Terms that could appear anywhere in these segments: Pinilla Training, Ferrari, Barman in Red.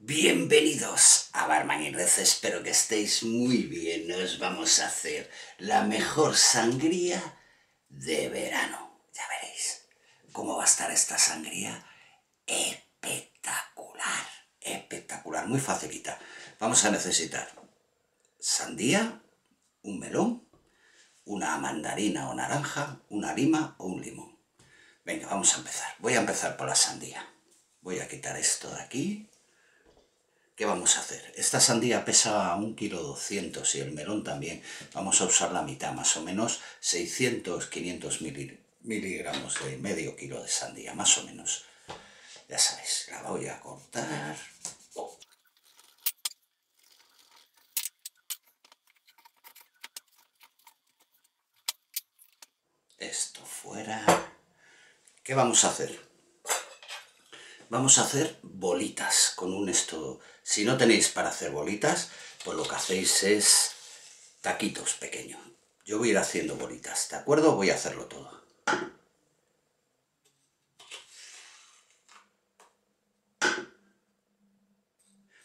Bienvenidos a Barman in Red, espero que estéis muy bien. Os vamos a hacer la mejor sangría de verano. Ya veréis cómo va a estar esta sangría. Espectacular, espectacular, muy facilita. Vamos a necesitar sandía, un melón, una mandarina o naranja, una lima o un limón. Venga, vamos a empezar. Voy a empezar por la sandía. Voy a quitar esto de aquí. ¿Qué vamos a hacer? Esta sandía pesa 1,2 kilos y el melón también. Vamos a usar la mitad, más o menos 600-500 miligramos de medio kilo de sandía, más o menos. Ya sabéis, la voy a cortar. Esto fuera. ¿Qué vamos a hacer? Vamos a hacer bolitas con un esto. Si no tenéis para hacer bolitas, pues lo que hacéis es taquitos pequeños. Yo voy a ir haciendo bolitas, ¿de acuerdo? Voy a hacerlo todo.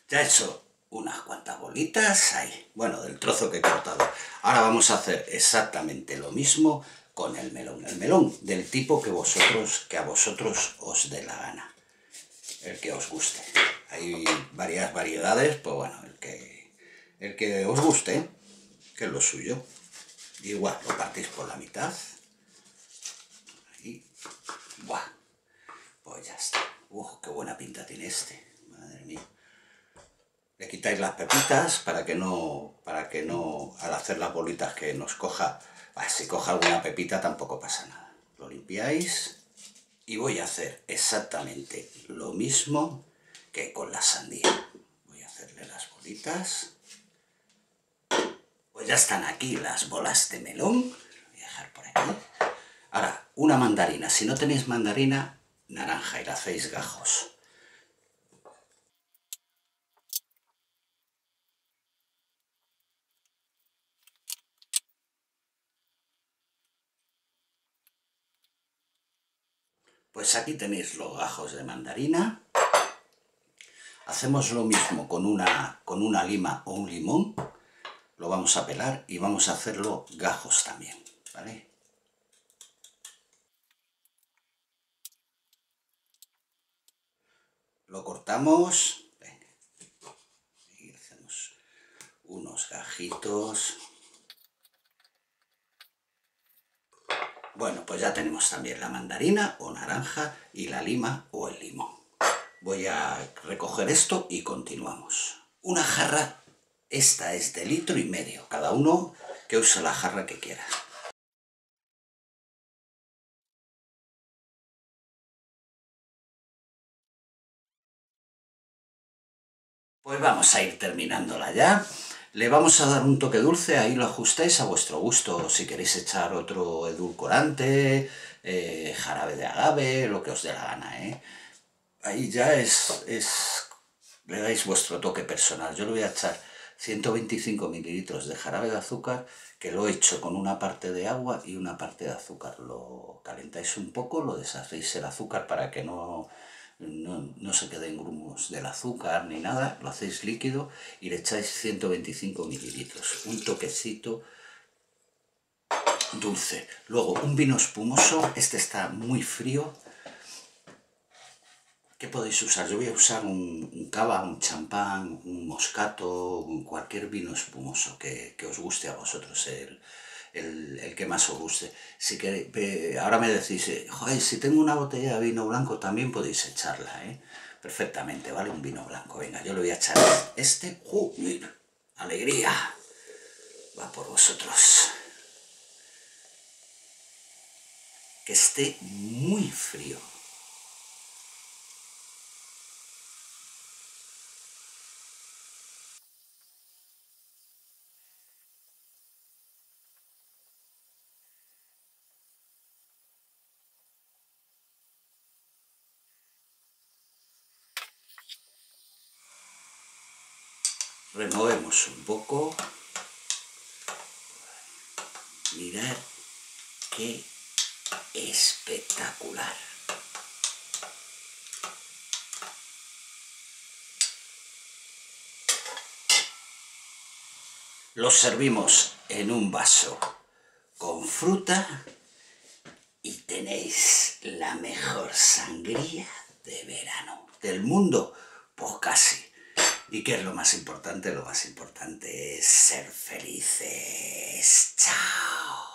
Ya he hecho unas cuantas bolitas ahí, bueno, del trozo que he cortado. Ahora vamos a hacer exactamente lo mismo con el melón. El melón del tipo que a vosotros os dé la gana. El que os guste. Hay varias variedades, pues bueno, el que os guste, que es lo suyo. Igual, lo partís por la mitad. Ahí. ¡Buah! Pues ya está. ¡Uf, qué buena pinta tiene este! Madre mía. Le quitáis las pepitas para que no, al hacer las bolitas que nos coja, si coja alguna pepita tampoco pasa nada. Lo limpiáis. Y voy a hacer exactamente lo mismo que con la sandía. Voy a hacerle las bolitas. Pues ya están aquí las bolas de melón. Las voy a dejar por aquí. Ahora, una mandarina. Si no tenéis mandarina, naranja, y la hacéis gajos. Pues aquí tenéis los gajos de mandarina. Hacemos lo mismo con una lima o un limón. Lo vamos a pelar y vamos a hacerlo gajos también, ¿vale? Lo cortamos. Venga. Y hacemos unos gajitos. Bueno, pues ya tenemos también la mandarina o naranja y la lima o el limón. Voy a recoger esto y continuamos. Una jarra, esta es de 1,5 litros, cada uno que use la jarra que quiera. Pues vamos a ir terminándola ya. Le vamos a dar un toque dulce, ahí lo ajustáis a vuestro gusto. Si queréis echar otro edulcorante, jarabe de agave, lo que os dé la gana, ¿eh? Ahí ya le dais vuestro toque personal. Yo le voy a echar 125 mililitros de jarabe de azúcar, que lo he hecho con una parte de agua y una parte de azúcar. Lo calentáis un poco, lo deshacéis el azúcar para que no se queden grumos del azúcar ni nada, lo hacéis líquido y le echáis 125 mililitros, un toquecito dulce. Luego un vino espumoso, este está muy frío. ¿Qué podéis usar? Yo voy a usar un cava, un champán, un moscato, cualquier vino espumoso que os guste a vosotros, el que más os guste. Si queréis, ahora me decís, joder, si tengo una botella de vino blanco también podéis echarla, perfectamente, ¿vale? Un vino blanco. Venga, yo le voy a echar este. Mira, alegría, va por vosotros. Que esté muy frío. Removemos un poco. Mirad qué espectacular. Los servimos en un vaso con fruta y tenéis la mejor sangría de verano del mundo, pues casi. ¿Y qué es lo más importante? Lo más importante es ser felices. ¡Chao!